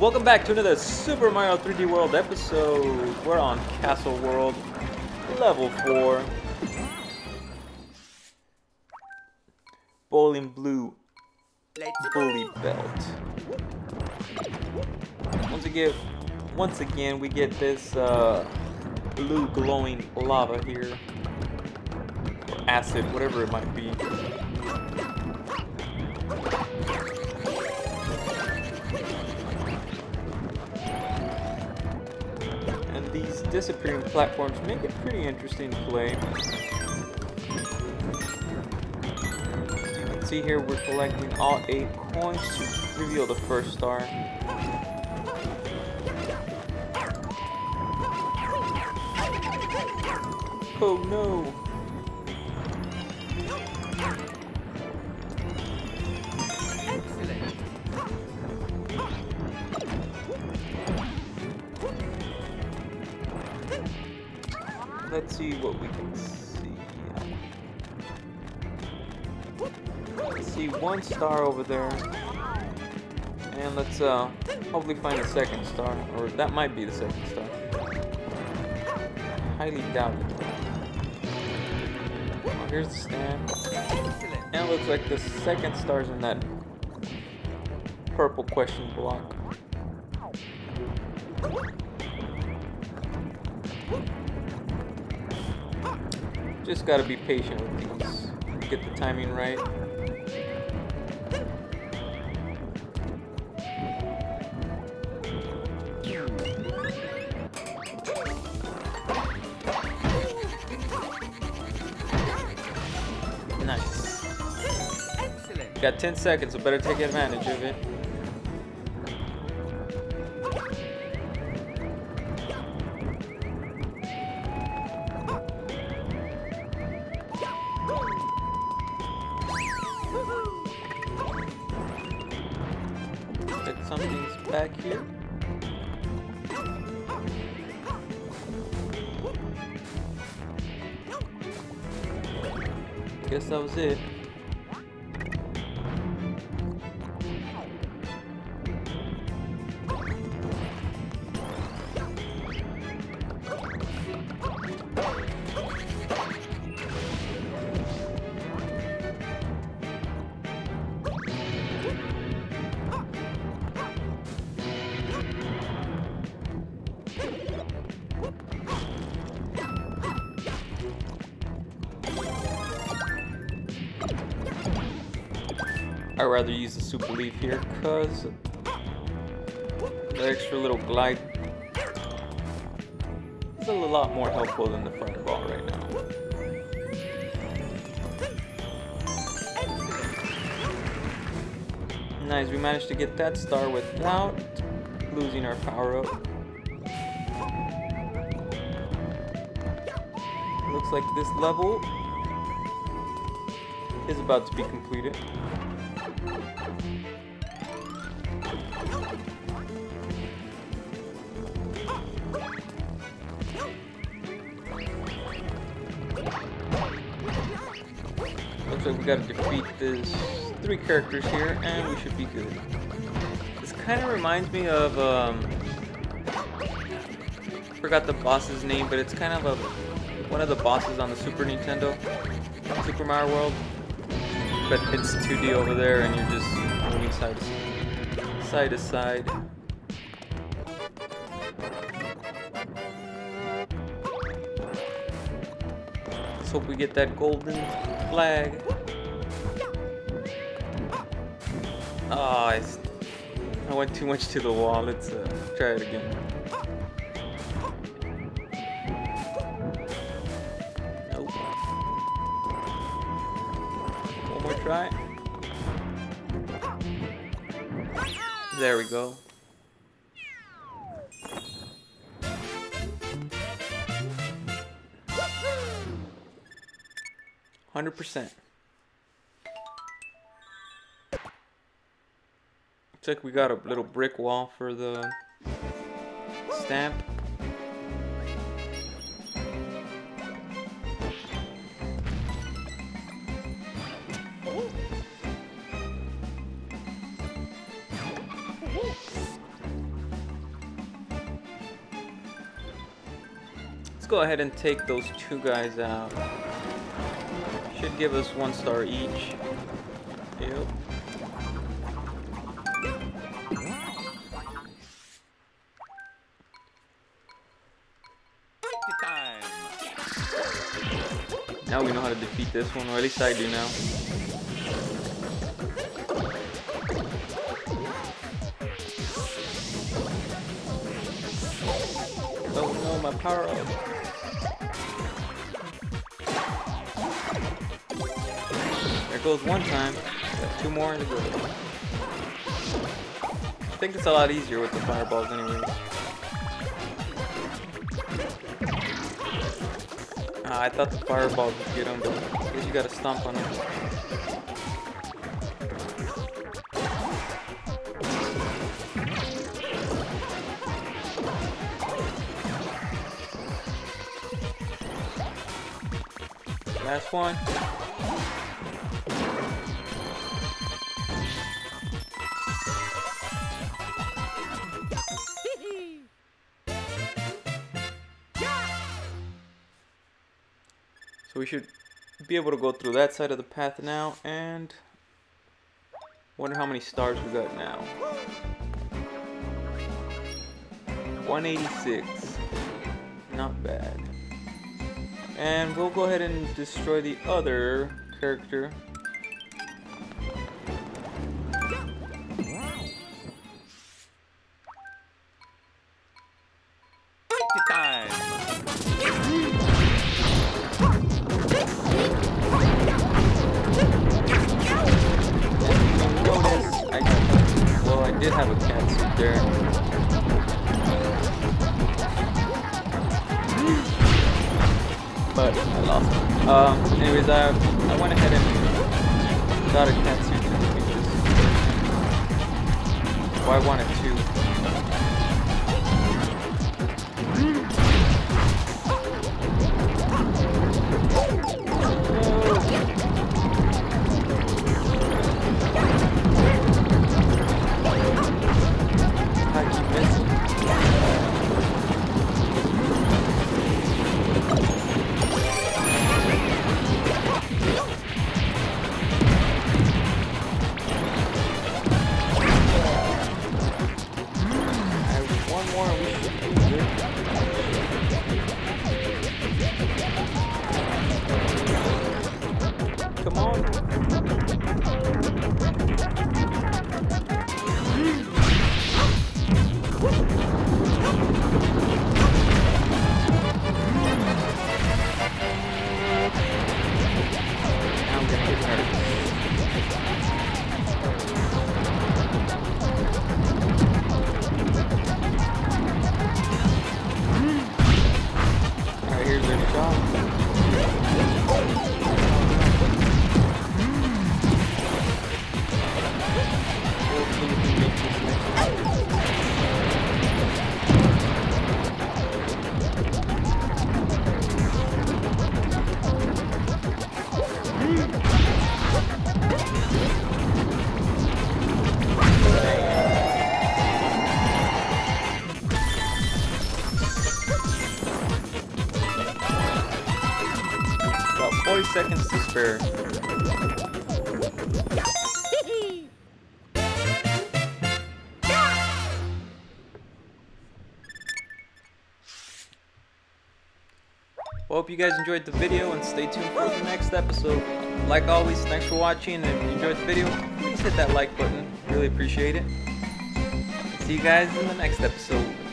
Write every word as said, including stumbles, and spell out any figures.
Welcome back to another Super Mario three D World episode. We're on Castle World, level four. Boiling Blue Bully Belt. Once again, once again, we get this uh, blue glowing lava here. Or acid, whatever it might be. These disappearing platforms make it pretty interesting to play. As you can see here, we're collecting all eight coins to reveal the first star. Oh no! Let's see what we can see. Let's see one star over there. And let's uh, hopefully find a second star. Or that might be the second star. Highly doubt it. Oh, here's the stand. And it looks like the second star's in that purple question block. Just gotta be patient with these. Get the timing right. Nice. Excellent. Got ten seconds, so better take advantage of it. Something's back here. Guess that was it. I'd rather use the super leaf here because the extra little glide is a lot more helpful than the fireball right now. Nice, we managed to get that star without losing our power up. Looks like this level is about to be completed. Looks like we gotta defeat these three characters here and we should be good. This kind of reminds me of um forgot the boss's name, but it's kind of a one of the bosses on the Super Nintendo, Super Mario World. But it's two D over there and you're just moving side to side, side to side. Let's hope we get that golden flag. Ah, oh, I went too much to the wall. Let's uh, try it again. Nope. One more try. There we go. one hundred percent. Looks like we got a little brick wall for the stamp. go ahead and take those two guys out. Should give us one star each. Yep. Now we know how to defeat this one, or at least I do now. Oh no, my power up. There goes one time. Got two more in the go. I think it's a lot easier with the fireballs anyway. Ah, I thought the fireball would get him, but I guess you gotta stomp on him. Last one. So we should be able to go through that side of the path now, and wonder how many stars we got now. one eighty-six. Not bad. And we'll go ahead and destroy the other character. But I lost it. Um, anyways, I, I went ahead and got a catsuit because well, I wanted to. I keep missing. forty seconds to spare. Well, hope you guys enjoyed the video and stay tuned for the next episode. Like always, thanks for watching, and if you enjoyed the video, please hit that like button. Really appreciate it. See you guys in the next episode.